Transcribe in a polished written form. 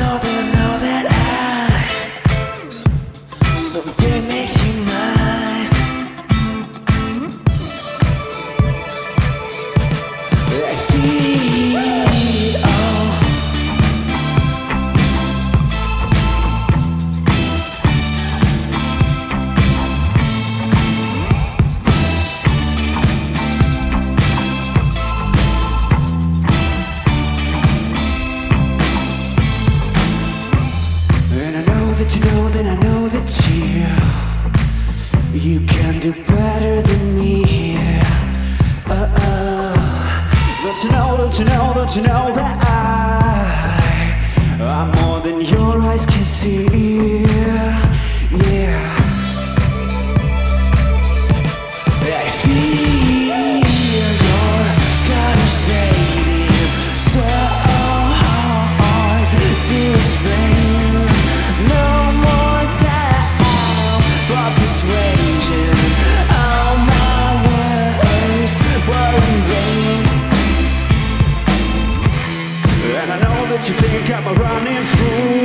know that I someday make you mine. I feel you can do better than me. Don't you know that I'm more than your eyes can see. Yeah, I feel your colors fading, so hard to explain. No more time for persuasion. All my words were in vain. And I know that you think I'm a running fool.